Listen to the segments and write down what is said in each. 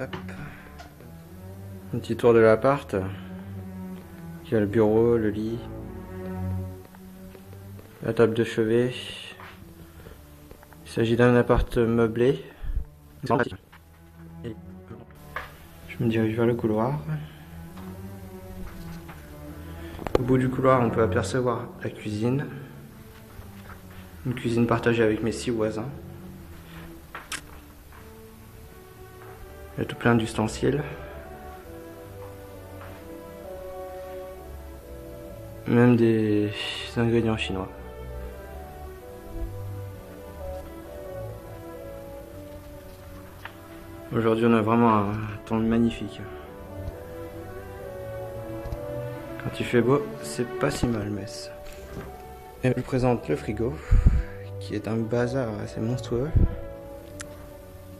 Hop. Un petit tour de l'appart. Il y a le bureau, le lit, la table de chevet. Il s'agit d'un appart meublé. Je me dirige vers le couloir. Au bout du couloir, on peut apercevoir la cuisine. Une cuisine partagée avec mes 6 voisins. Il y a tout plein d'ustensiles. Même des ingrédients chinois. Aujourd'hui, on a vraiment un temps magnifique. Quand il fait beau, c'est pas si mal, Metz. Et je vous présente le frigo, qui est un bazar assez monstrueux.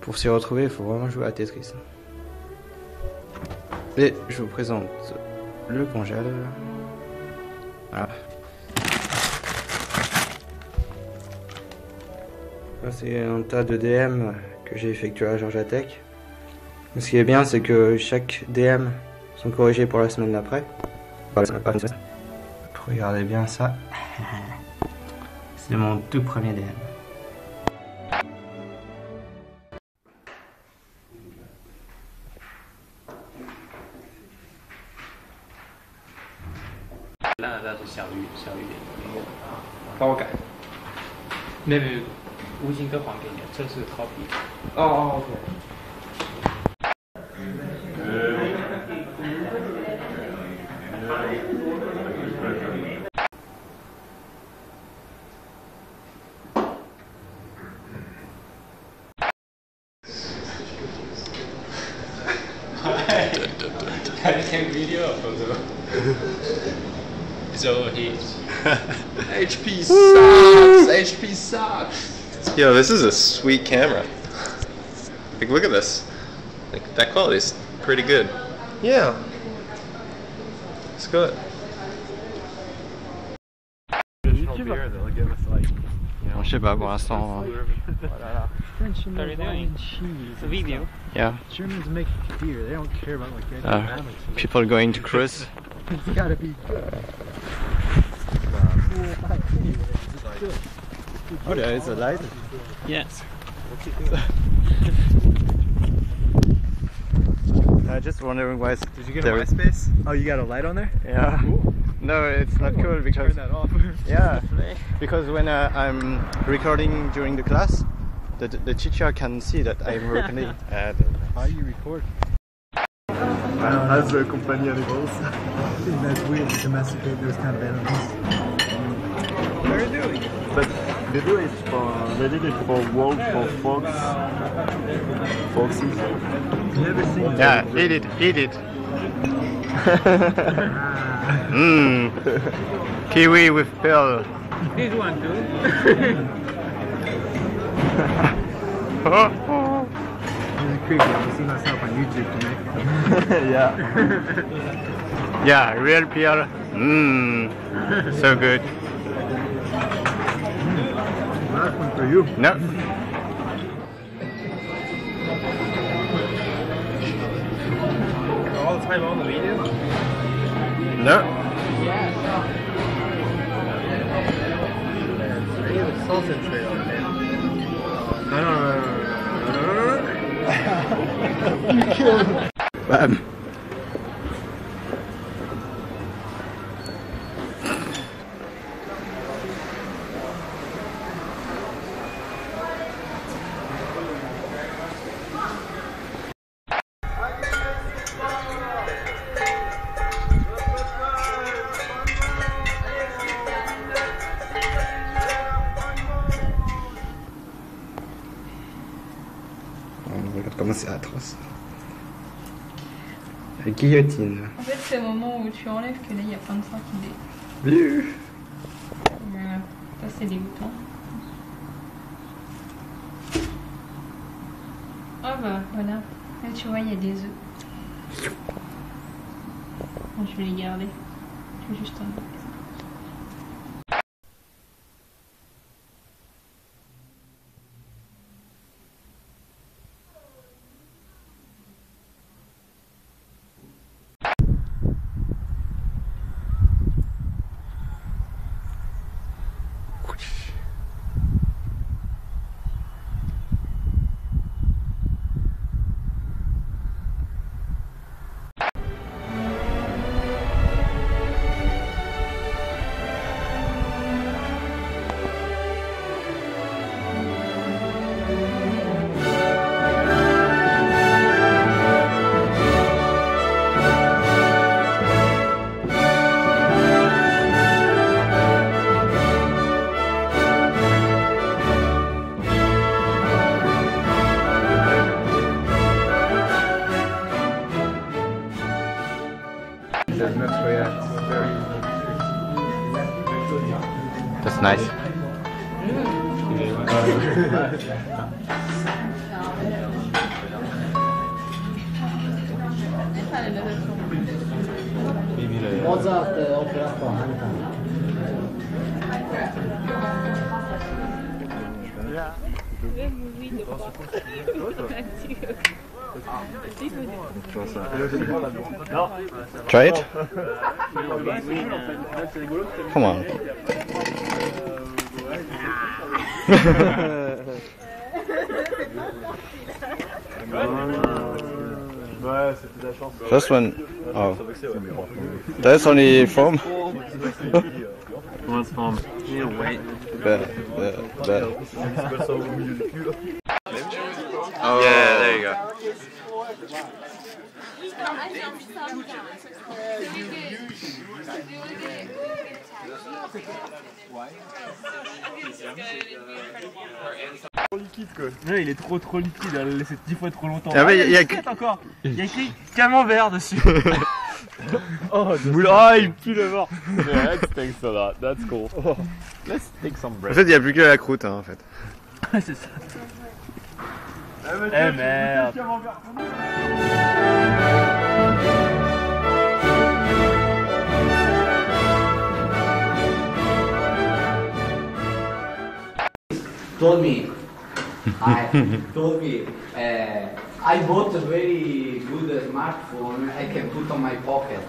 Pour s'y retrouver, il faut vraiment jouer à Tetris. Et je vous présente le congèle. Voilà. Là, c'est un tas de DM que j'ai effectué à Georgia Tech. Ce qui est bien, c'est que chaque DM sont corrigés pour la semaine d'après. Regardez bien ça. C'est mon tout premier DM. Là是小雨点，帮我改。没，吴京哥还给你，这是逃避。哦 ，OK。I take video of them. So he... HP sucks! HP sucks! Yo, this is a sweet camera. Like, look at this. Like, that quality's pretty good. Yeah. It's good. Bon, je sais pas, pour l'instant... Video. Yeah. Germans make beer. They don't care about like economics. People going to cruise. It's gotta be good. Oh, there is a light. Yes. Just wondering why. Did you get a MySpace? Oh, you got a light on there? Yeah. Cool. No, it's not cool because. Turn that off. Yeah. Because when I'm recording during the class. The teacher can see that I'm recording. How you record? As a companion animals. I think that's weird to domesticate those kind of animals. They're doing it. But they did it for wolves, for foxes. Never seen. Yeah, them. Eat it. Kiwi with pearl. This one too. It's creepy, I can see myself on YouTube tonight. Yeah. Yeah, real PR. So good. Last one for you. No. All the time on the video? No. Yeah. Sausage trail on there. Bam. Comment c'est atroce. La guillotine. En fait, c'est le moment où tu enlèves que là, il y a plein de sang qui dé. Voilà. Ça, c'est dégoûtant. Ah bah, voilà. Là, tu vois, il y a des œufs. Bon, je vais les garder. Je vais juste enlever ça. That's nice. Try it? Come on. Just one. Oh. That's only foam? What's foam? Oh. Yeah, there you go. Trop liquide quoi. Ouais, il est trop liquide, elle l'a laissé 10 fois trop longtemps. Ah, mais il y a encore. Il y a écrit camembert dessus. Oh, il pue le mort. Yeah, let's take soda. That's cool. Oh. Let's take some bread. En fait, il n'y a plus que la croûte hein, en fait. Ouais, c'est ça. Eh merde. I bought a very good smartphone I can put on my pocket.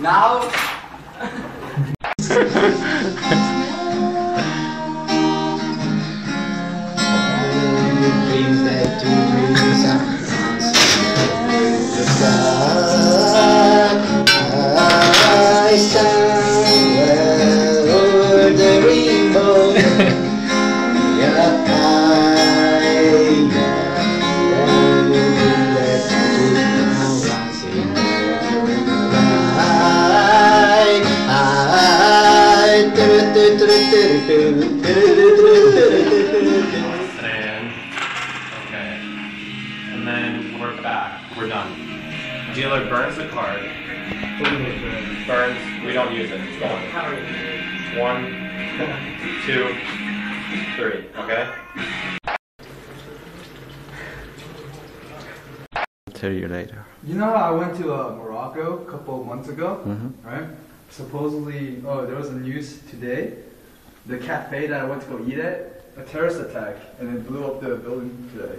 Now. Dealer burns the card. Burns. We don't use it. It's gone. 1, 2, 3. Okay. I'll tell you later. You know, I went to Morocco a couple of months ago, right? Supposedly, oh, there was a news today. The cafe that I went to go eat at, a terrorist attack, and it blew up the building today.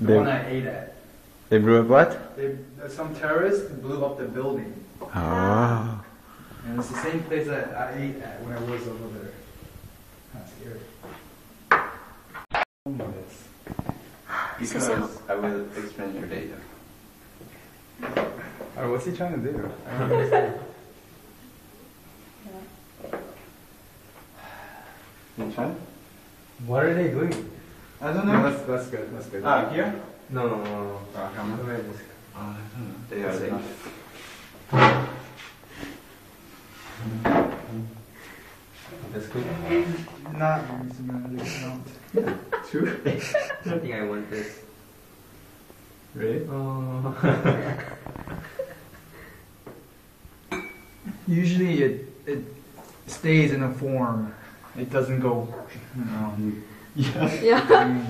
The one I ate at. They blew up what? Some terrorists blew up the building. Oh. And it's the same place that I ate at when I was over there. That's scary. Because I will explain your data. Alright, what's he trying to do? I don't understand. You trying? What are they doing? I don't know. That's good, that's good. Ah, here? No. I don't know. They are safe. That's good. Not using True? I think I want this. Really? Oh. Usually it stays in a form. It doesn't go. Yeah.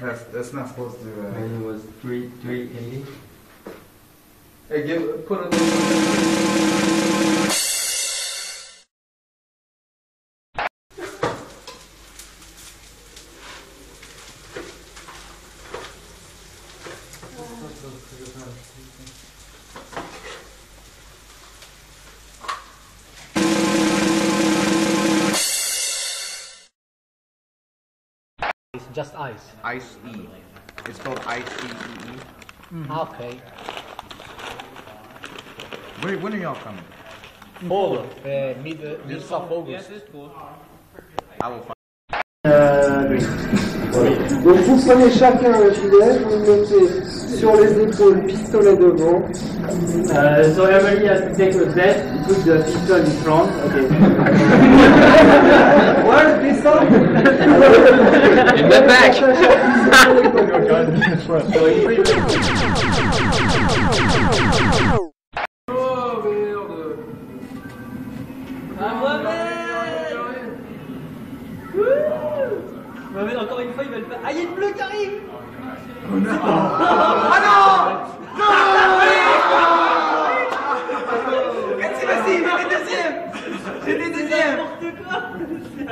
That's not supposed to. Mine was 380. Hey, put a just ice. Ice E. It's called ice E. Okay. Wait, when are y'all coming? August. Mid of August. Yes, cool. I will find. Donc vous prenez chacun un gilet, vous le mettez sur les épaules, pistolet devant. So everybody has to take a vest, put the pistol in front. Okay. Where's this one? In the back. Oh merde. Mohamed, encore une fois, il va le faire. Ah, il y a une bleue qui arrive. Oh non. Ah non. Non. Quand c'est passé, il était deuxième.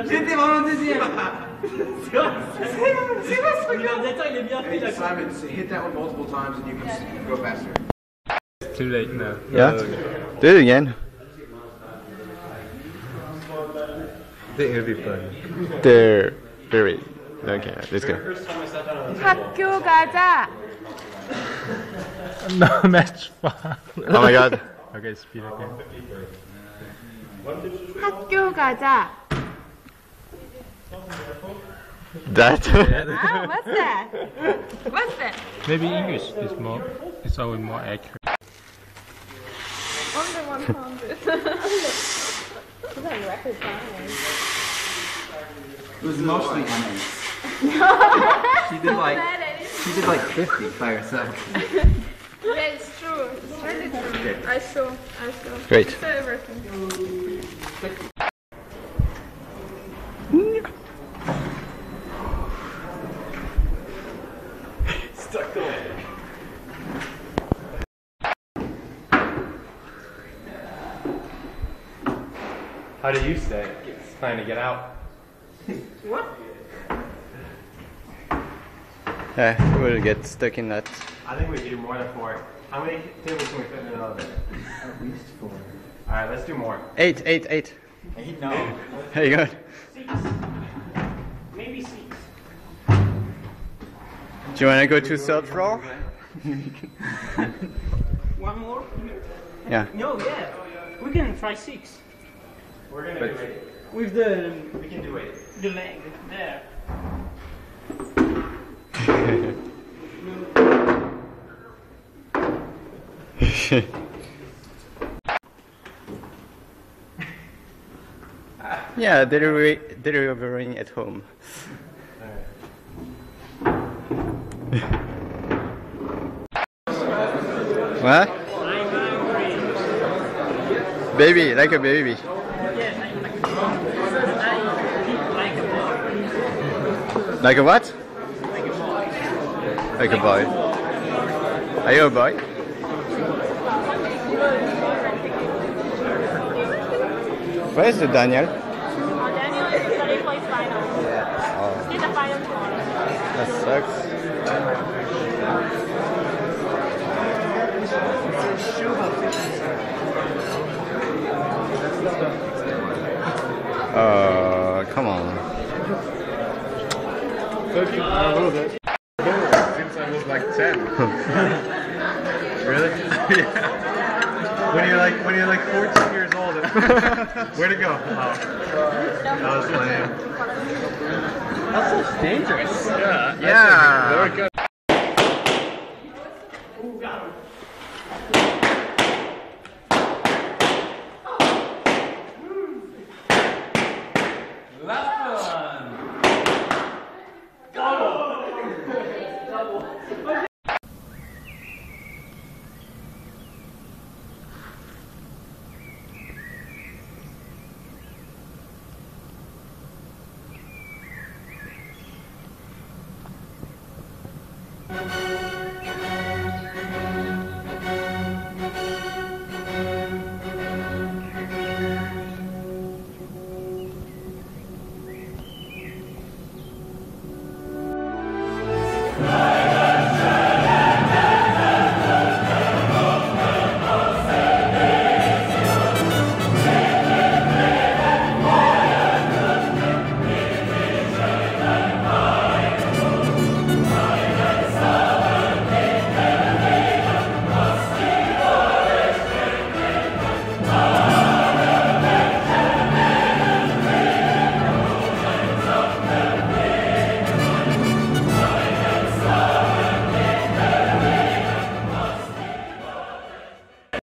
J'étais vraiment deuxième. C'est vrai, c'est vrai ce truc-là. Il est bien fait, là. Simon, hit that one multiple times and you can go faster. It's too late now. Yeah. Do it again. I think it'll be fun. There. Very. Okay, let's go. 학교 가자. No match. Oh my god. Okay, speed again. 학교 가자. That? Ah, what's that? What's that? Maybe English is more. It's always more accurate. Under 100. That's a record time. It was mostly Emmys. She did like 50 by herself. Yeah, it's true. It's really true. Okay. I saw. Great. I saw everything. Stuck away. How do you say it? It's trying to get out. What? Yeah, we'll get stuck in that. I think we do more than 4. How many tables can we fit in an elevator? At least 4. Alright, let's do more. 8. 8? No. There you go. 6. Maybe 6. Do you want to go to third floor? One more? Yeah. No, yeah. We can try 6. We're going to do 8. With the... We can do 8. The leg there. Yeah, delivering at home. What? Baby, like a baby. Like a what? Like a boy. Like a boy. Are you a boy? Where is the Daniel? Daniel is ready for his final. Oh. He's a final tomorrow. That sucks. Come on. A little bit. Since I was like 10. Really? Yeah. When you're like 14 years old. Where'd it go? Oh. That was lame. That's so dangerous. Yeah. Yeah. There we go.